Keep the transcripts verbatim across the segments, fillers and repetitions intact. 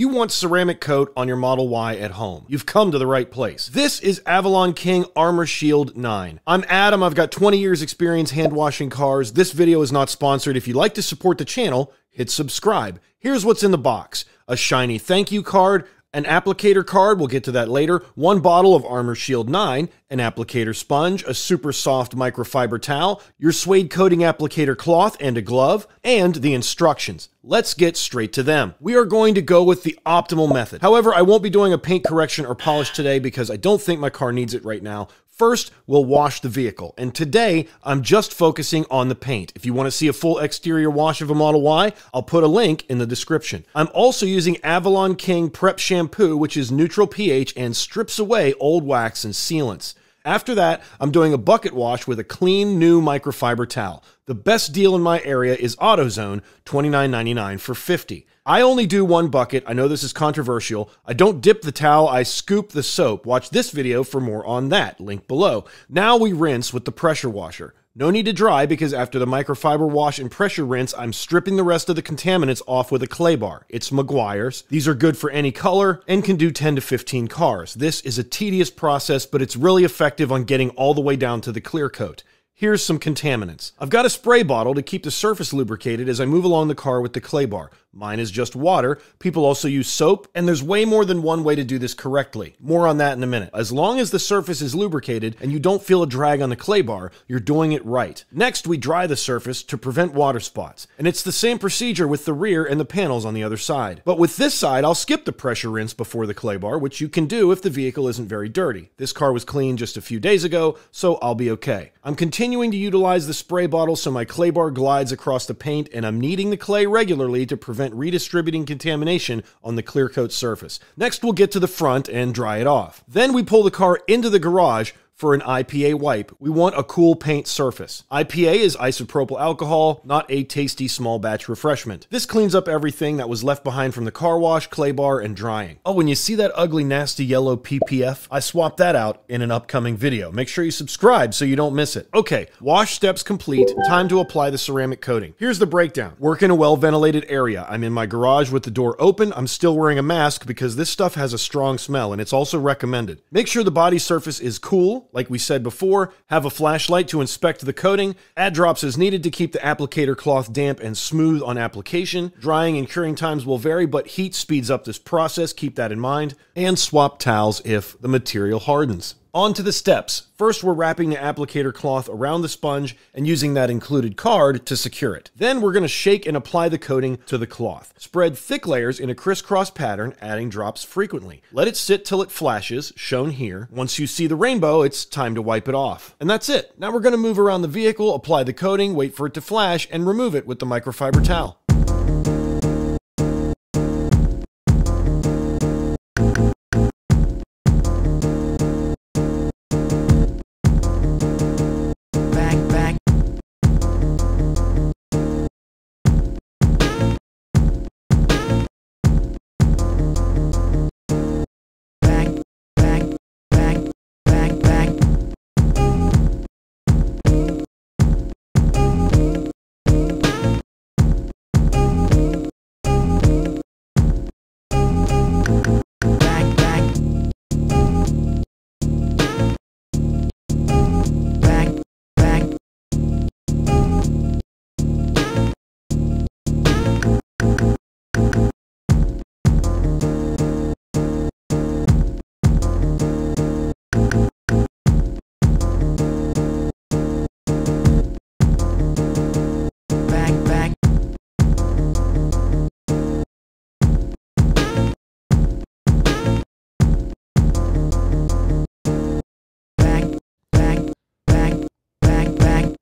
You want ceramic coat on your Model Y at home. You've come to the right place. This is Avalon King Armor Shield nine. I'm Adam. I've got twenty years experience hand washing cars. This video is not sponsored. If you'd like to support the channel, hit subscribe. Here's what's in the box. A shiny thank you card, an applicator card, we'll get to that later, one bottle of Armor Shield nine, an applicator sponge, a super soft microfiber towel, your suede coating applicator cloth, and a glove, and the instructions. Let's get straight to them. We are going to go with the optimal method. However, I won't be doing a paint correction or polish today because I don't think my car needs it right now. First, we'll wash the vehicle. And today, I'm just focusing on the paint. If you want to see a full exterior wash of a Model Y, I'll put a link in the description. I'm also using Avalon King Prep Shampoo, which is neutral pH and strips away old wax and sealants. After that, I'm doing a bucket wash with a clean new microfiber towel. The best deal in my area is AutoZone, twenty-nine ninety-nine for fifty. I only do one bucket. I know this is controversial. I don't dip the towel, I scoop the soap. Watch this video for more on that, link below. Now we rinse with the pressure washer. No need to dry because after the microfiber wash and pressure rinse, I'm stripping the rest of the contaminants off with a clay bar. It's Meguiar's. These are good for any color and can do ten to fifteen cars. This is a tedious process, but it's really effective on getting all the way down to the clear coat. Here's some contaminants. I've got a spray bottle to keep the surface lubricated as I move along the car with the clay bar. Mine is just water. People also use soap, and there's way more than one way to do this correctly. More on that in a minute. As long as the surface is lubricated and you don't feel a drag on the clay bar, you're doing it right. Next, we dry the surface to prevent water spots. And it's the same procedure with the rear and the panels on the other side. But with this side, I'll skip the pressure rinse before the clay bar, which you can do if the vehicle isn't very dirty. This car was clean just a few days ago, so I'll be okay. I'm continuing Continuing to utilize the spray bottle so my clay bar glides across the paint, and I'm kneading the clay regularly to prevent redistributing contamination on the clear coat surface. Next, we'll get to the front and dry it off. Then we pull the car into the garage for an I P A wipe. We want a cool paint surface. I P A is isopropyl alcohol, not a tasty small batch refreshment. This cleans up everything that was left behind from the car wash, clay bar, and drying. Oh, and you see that ugly, nasty yellow P P F? I swapped that out in an upcoming video. Make sure you subscribe so you don't miss it. Okay, wash steps complete. Time to apply the ceramic coating. Here's the breakdown. Work in a well-ventilated area. I'm in my garage with the door open. I'm still wearing a mask because this stuff has a strong smell, and it's also recommended. Make sure the body surface is cool. Like we said before, have a flashlight to inspect the coating. Add drops as needed to keep the applicator cloth damp and smooth on application. Drying and curing times will vary, but heat speeds up this process. Keep that in mind. And swap towels if the material hardens. On to the steps. First, we're wrapping the applicator cloth around the sponge and using that included card to secure it. Then we're going to shake and apply the coating to the cloth. Spread thick layers in a crisscross pattern, adding drops frequently. Let it sit till it flashes, shown here. Once you see the rainbow, it's time to wipe it off. And that's it. Now we're going to move around the vehicle, apply the coating, wait for it to flash, and remove it with the microfiber towel.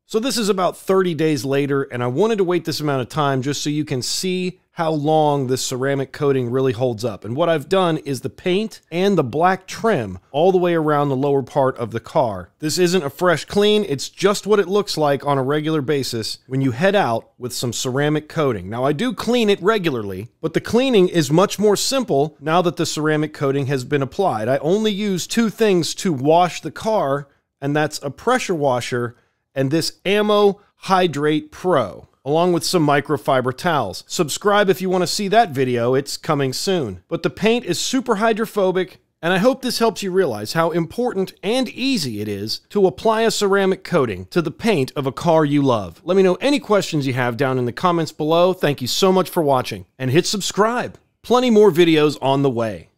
So this is about thirty days later, and I wanted to wait this amount of time just so you can see how long this ceramic coating really holds up. And what I've done is the paint and the black trim all the way around the lower part of the car. This isn't a fresh clean, it's just what it looks like on a regular basis when you head out with some ceramic coating. Now I do clean it regularly, but the cleaning is much more simple now that the ceramic coating has been applied. I only use two things to wash the car, and that's a pressure washer and this Ammo Hydrate Pro. along with some microfiber towels. Subscribe if you want to see that video, it's coming soon. But the paint is super hydrophobic, and I hope this helps you realize how important and easy it is to apply a ceramic coating to the paint of a car you love. Let me know any questions you have down in the comments below. Thank you so much for watching, and hit subscribe. Plenty more videos on the way.